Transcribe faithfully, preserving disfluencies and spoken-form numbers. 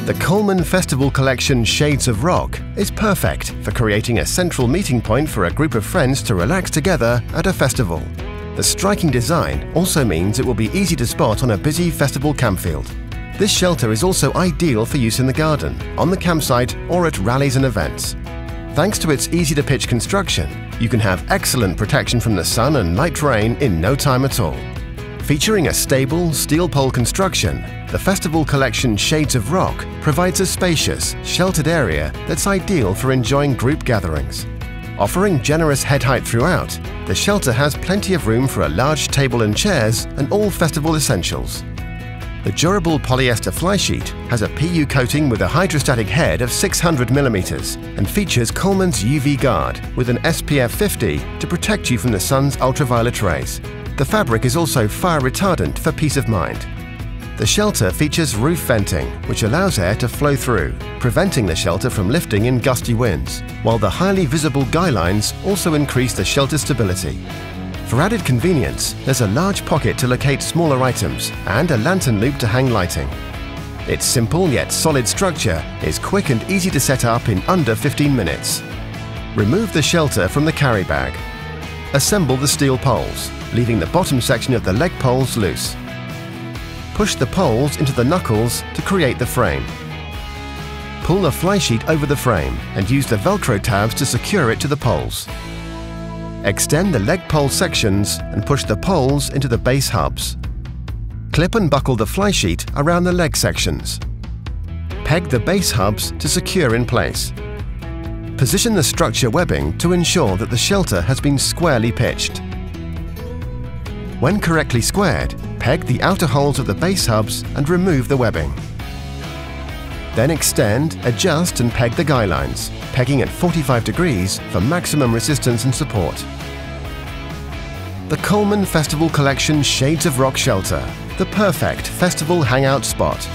The Coleman Festival collection Shades of Rock is perfect for creating a central meeting point for a group of friends to relax together at a festival. The striking design also means it will be easy to spot on a busy festival campfield. This shelter is also ideal for use in the garden, on the campsite, or at rallies and events. Thanks to its easy-to-pitch construction, you can have excellent protection from the sun and light rain in no time at all. Featuring a stable, steel pole construction, the festival collection Shades of Rock provides a spacious, sheltered area that's ideal for enjoying group gatherings. Offering generous head height throughout, the shelter has plenty of room for a large table and chairs and all festival essentials. The durable polyester flysheet has a P U coating with a hydrostatic head of six hundred millimeters and features Coleman's U V guard with an S P F fifty to protect you from the sun's ultraviolet rays. The fabric is also fire retardant for peace of mind. The shelter features roof venting, which allows air to flow through, preventing the shelter from lifting in gusty winds, while the highly visible guy lines also increase the shelter stability. For added convenience, there's a large pocket to locate smaller items and a lantern loop to hang lighting. Its simple yet solid structure is quick and easy to set up in under fifteen minutes. Remove the shelter from the carry bag. Assemble the steel poles, leaving the bottom section of the leg poles loose. Push the poles into the knuckles to create the frame. Pull the flysheet over the frame and use the Velcro tabs to secure it to the poles. Extend the leg pole sections and push the poles into the base hubs. Clip and buckle the flysheet around the leg sections. Peg the base hubs to secure in place. Position the structure webbing to ensure that the shelter has been squarely pitched. When correctly squared, peg the outer holes of the base hubs and remove the webbing. Then extend, adjust and peg the guy lines, pegging at forty-five degrees for maximum resistance and support. The Coleman Festival Collection Shades of Rock Shelter, the perfect festival hangout spot.